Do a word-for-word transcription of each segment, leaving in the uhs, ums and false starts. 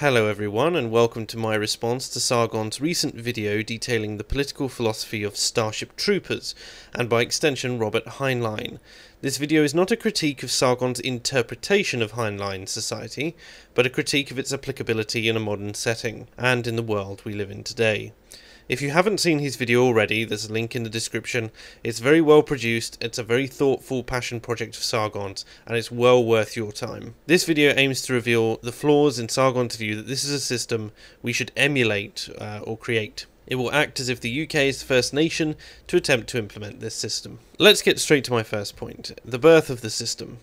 Hello everyone, and welcome to my response to Sargon's recent video detailing the political philosophy of Starship Troopers, and by extension Robert Heinlein. This video is not a critique of Sargon's interpretation of Heinlein's society, but a critique of its applicability in a modern setting, and in the world we live in today. If you haven't seen his video already, there's a link in the description. It's very well produced, it's a very thoughtful passion project of Sargon's, and it's well worth your time. This video aims to reveal the flaws in Sargon's view that this is a system we should emulate uh, or create. It will act as if the U K is the first nation to attempt to implement this system. Let's get straight to my first point, the birth of the system.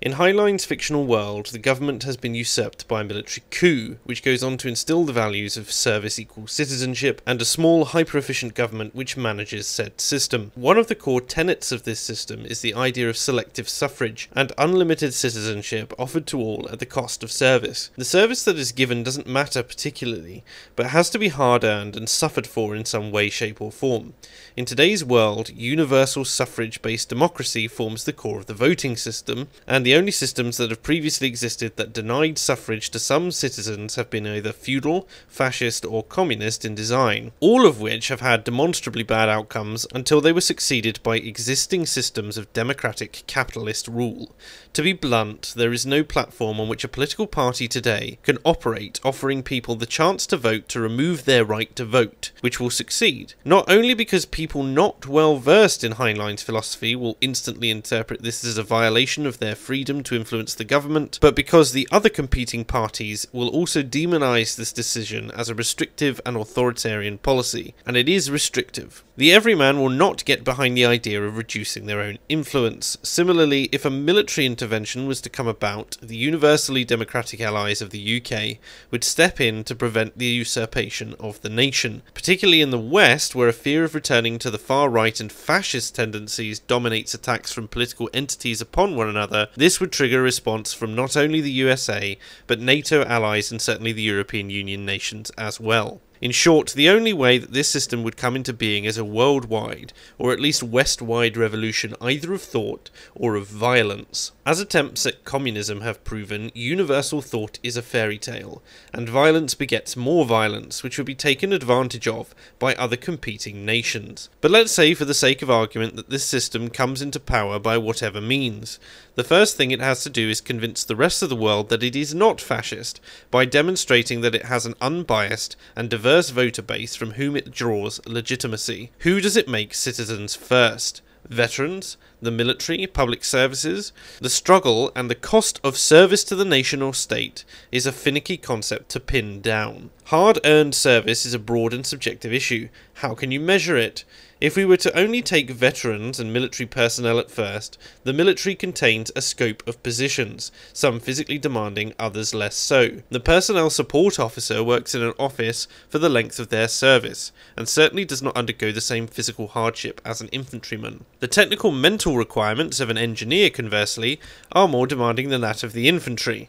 In Heinlein's fictional world, the government has been usurped by a military coup, which goes on to instill the values of service equals citizenship, and a small, hyper-efficient government which manages said system. One of the core tenets of this system is the idea of selective suffrage, and unlimited citizenship offered to all at the cost of service. The service that is given doesn't matter particularly, but has to be hard-earned and suffered for in some way, shape or form. In today's world, universal suffrage-based democracy forms the core of the voting system, and the only systems that have previously existed that denied suffrage to some citizens have been either feudal, fascist or communist in design, all of which have had demonstrably bad outcomes until they were succeeded by existing systems of democratic capitalist rule. To be blunt, there is no platform on which a political party today can operate offering people the chance to vote to remove their right to vote, which will succeed, not only because people not well versed in Heinlein's philosophy will instantly interpret this as a violation of their freedom to influence the government, but because the other competing parties will also demonize this decision as a restrictive and authoritarian policy, and it is restrictive. The everyman will not get behind the idea of reducing their own influence. Similarly, if a military intervention was to come about, the universally democratic allies of the U K would step in to prevent the usurpation of the nation, particularly in the West, where a fear of returning to the far-right and fascist tendencies dominates attacks from political entities upon one another. This would trigger a response from not only the U S A, but NATO allies and certainly the European Union nations as well. In short, the only way that this system would come into being is a worldwide, or at least west-wide revolution either of thought or of violence. As attempts at communism have proven, universal thought is a fairy tale, and violence begets more violence, which would be taken advantage of by other competing nations. But let's say, for the sake of argument, that this system comes into power by whatever means. The first thing it has to do is convince the rest of the world that it is not fascist, by demonstrating that it has an unbiased and diverse voter base from whom it draws legitimacy. Who does it make citizens first? Veterans, the military, public services? The struggle and the cost of service to the nation or state is a finicky concept to pin down. Hard-earned service is a broad and subjective issue. How can you measure it? If we were to only take veterans and military personnel at first, the military contains a scope of positions, some physically demanding, others less so. The personnel support officer works in an office for the length of their service, and certainly does not undergo the same physical hardship as an infantryman. The technical mental requirements of an engineer, conversely, are more demanding than that of the infantry.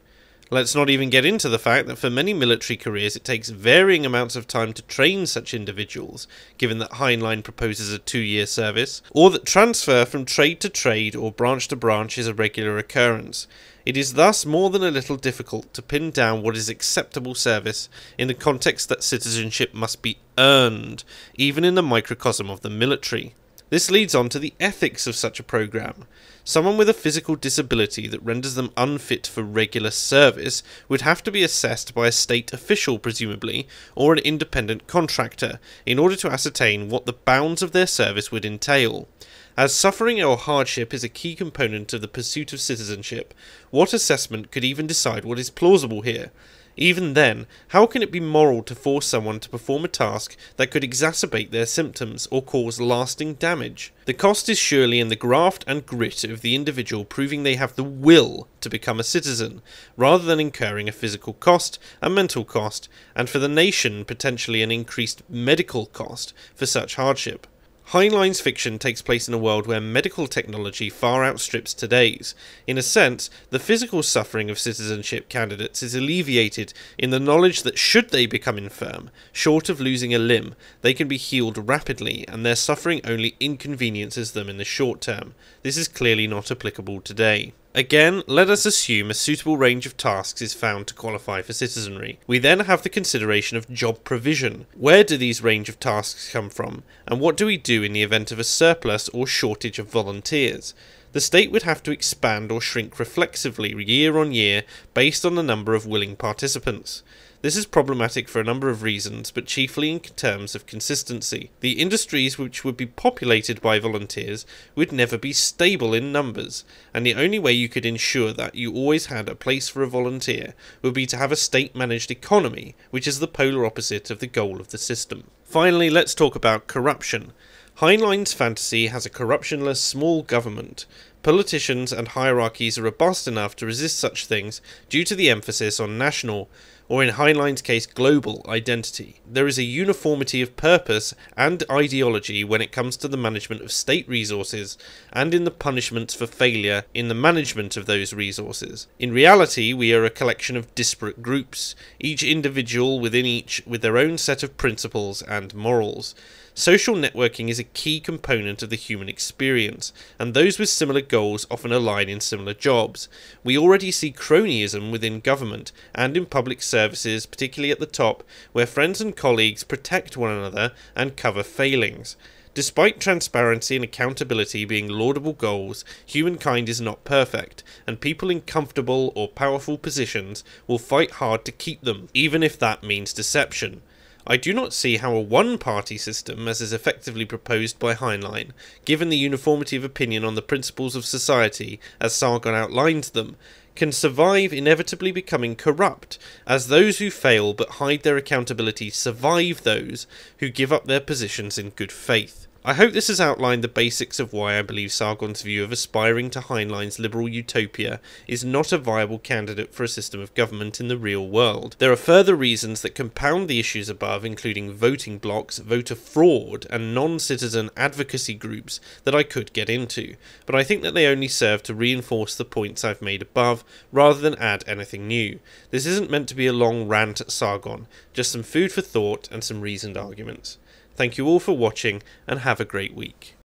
Let's not even get into the fact that for many military careers it takes varying amounts of time to train such individuals, given that Heinlein proposes a two-year service, or that transfer from trade to trade or branch to branch is a regular occurrence. It is thus more than a little difficult to pin down what is acceptable service in the context that citizenship must be earned, even in the microcosm of the military. This leads on to the ethics of such a program. Someone with a physical disability that renders them unfit for regular service would have to be assessed by a state official, presumably, or an independent contractor, in order to ascertain what the bounds of their service would entail. As suffering or hardship is a key component of the pursuit of citizenship, what assessment could even decide what is plausible here? Even then, how can it be moral to force someone to perform a task that could exacerbate their symptoms or cause lasting damage? The cost is surely in the graft and grit of the individual proving they have the will to become a citizen, rather than incurring a physical cost, a mental cost, and for the nation potentially an increased medical cost for such hardship. Heinlein's fiction takes place in a world where medical technology far outstrips today's. In a sense, the physical suffering of citizenship candidates is alleviated in the knowledge that should they become infirm, short of losing a limb, they can be healed rapidly, and their suffering only inconveniences them in the short term. This is clearly not applicable today. Again, let us assume a suitable range of tasks is found to qualify for citizenry. We then have the consideration of job provision. Where do these range of tasks come from, and what do we do in the event of a surplus or shortage of volunteers? The state would have to expand or shrink reflexively year on year based on the number of willing participants. This is problematic for a number of reasons, but chiefly in terms of consistency. The industries which would be populated by volunteers would never be stable in numbers, and the only way you could ensure that you always had a place for a volunteer would be to have a state-managed economy, which is the polar opposite of the goal of the system. Finally, let's talk about corruption. Heinlein's fantasy has a corruptionless small government. Politicians and hierarchies are robust enough to resist such things due to the emphasis on national, or in Heinlein's case global, identity. There is a uniformity of purpose and ideology when it comes to the management of state resources and in the punishments for failure in the management of those resources. In reality, we are a collection of disparate groups, each individual within each with their own set of principles and morals. Social networking is a key component of the human experience, and those with similar goals often align in similar jobs. We already see cronyism within government and in public services, particularly at the top, where friends and colleagues protect one another and cover failings. Despite transparency and accountability being laudable goals, humankind is not perfect, and people in comfortable or powerful positions will fight hard to keep them, even if that means deception. I do not see how a one-party system, as is effectively proposed by Heinlein, given the uniformity of opinion on the principles of society as Sargon outlines them, can survive inevitably becoming corrupt, as those who fail but hide their accountability survive those who give up their positions in good faith. I hope this has outlined the basics of why I believe Sargon's view of aspiring to Heinlein's liberal utopia is not a viable candidate for a system of government in the real world. There are further reasons that compound the issues above, including voting blocks, voter fraud, and non-citizen advocacy groups that I could get into, but I think that they only serve to reinforce the points I've made above, rather than add anything new. This isn't meant to be a long rant at Sargon, just some food for thought and some reasoned arguments. Thank you all for watching, and have a great week.